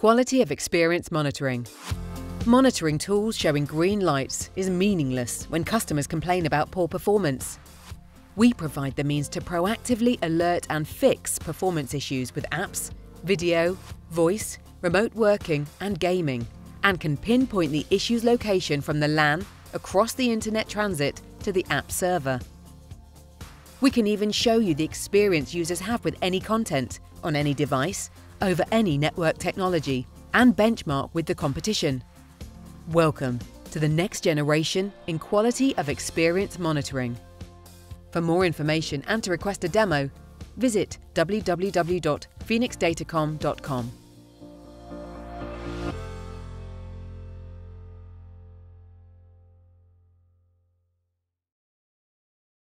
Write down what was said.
Quality of experience monitoring. Monitoring tools showing green lights is meaningless when customers complain about poor performance. We provide the means to proactively alert and fix performance issues with apps, video, voice, remote working and gaming, and can pinpoint the issue's location from the LAN across the internet transit to the app server. We can even show you the experience users have with any content, on any device, over any network technology, and benchmark with the competition. Welcome to the next generation in quality of experience monitoring. For more information and to request a demo, visit www.phoenixdatacom.com.